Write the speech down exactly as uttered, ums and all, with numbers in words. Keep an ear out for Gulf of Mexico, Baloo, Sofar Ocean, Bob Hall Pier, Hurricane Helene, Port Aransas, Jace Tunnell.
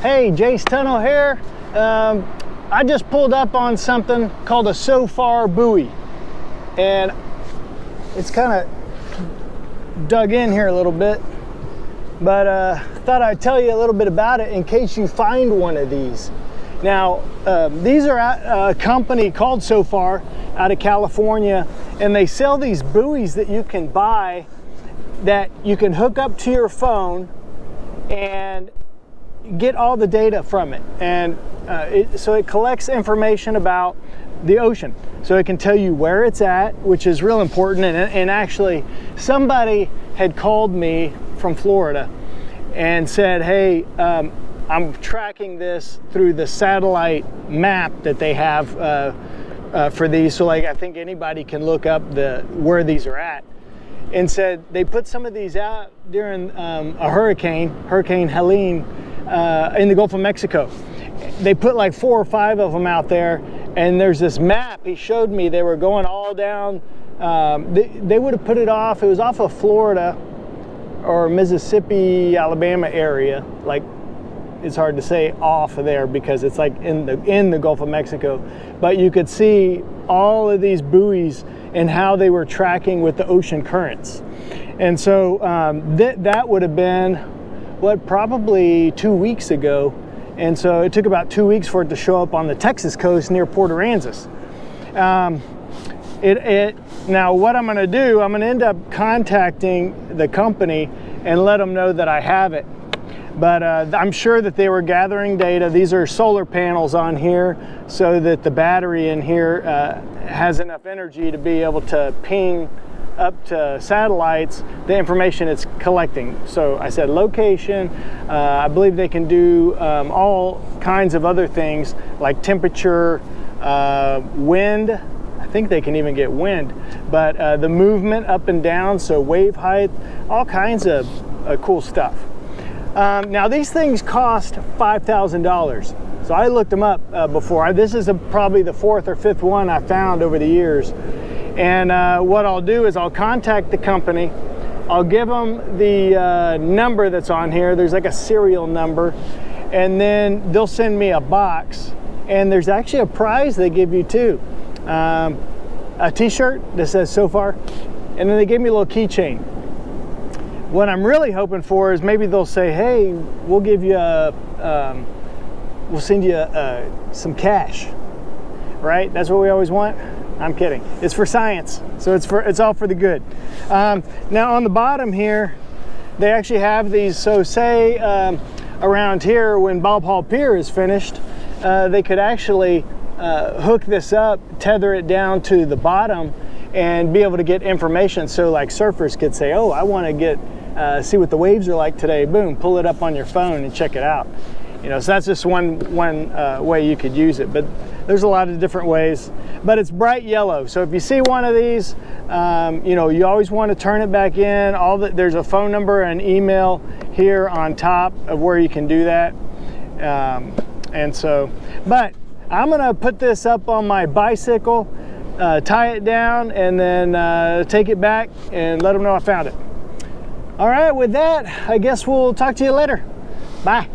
Hey, Jace Tunnell here. Um, I just pulled up on something called a Sofar buoy, and it's kind of dug in here a little bit, but uh, thought I'd tell you a little bit about it in case you find one of these. Now, uh, these are at a company called Sofar out of California, and they sell these buoys that you can buy that you can hook up to your phone and get all the data from it. And uh, it, so it collects information about the ocean. So it can tell you where it's at, which is real important. And, and actually, somebody had called me from Florida and said, hey, um, I'm tracking this through the satellite map that they have uh, uh, for these. So like, I think anybody can look up the where these are at. And said they put some of these out during um, a hurricane, Hurricane Helene, uh, in the Gulf of Mexico. They put like four or five of them out there. And there's this map he showed me. They were going all down. Um, they, they would have put it off. It was off of Florida or Mississippi, Alabama area. Like, it's hard to say off of there because it's like in the in the Gulf of Mexico, but you could see all of these buoys and how they were tracking with the ocean currents. And so um, that that would have been what, probably two weeks ago. And so it took about two weeks for it to show up on the Texas coast near Port Aransas. Um, it, it now what I'm going to do, I'm going to end up contacting the company and let them know that I have it. But uh, I'm sure that they were gathering data. These are solar panels on here so that the battery in here uh, has enough energy to be able to ping up to satellites the information it's collecting. So I said location. Uh, I believe they can do um, all kinds of other things like temperature, uh, wind. I think they can even get wind. But uh, the movement up and down, so wave height, all kinds of uh, cool stuff. Um, now these things cost five thousand dollars, so I looked them up uh, before. I, this is a, probably the fourth or fifth one I found over the years. And uh, what I'll do is I'll contact the company. I'll give them the uh, number that's on here. There's like a serial number, and then they'll send me a box. And there's actually a prize they give you too, um, a T-shirt that says Sofar, and then they gave me a little keychain. What I'm really hoping for is maybe they'll say, hey, we'll give you a, um, we'll send you a, uh, some cash, right? That's what we always want. I'm kidding. It's for science. So it's for, it's all for the good. Um, now on the bottom here, they actually have these. So say um, around here when Bob Hall Pier is finished, uh, they could actually uh, hook this up, tether it down to the bottom and be able to get information. So like surfers could say, oh, I want to get, Uh, see what the waves are like today. Boom, pull it up on your phone and check it out. You know, so that's just one, one uh, way you could use it, but there's a lot of different ways. But it's bright yellow, so if you see one of these, um, you know, you always want to turn it back in. All the, there's a phone number and email here on top of where you can do that. Um, and so, but I'm going to put this up on my bicycle, uh, tie it down, and then uh, take it back and let them know I found it. All right, with that, I guess we'll talk to you later. Bye.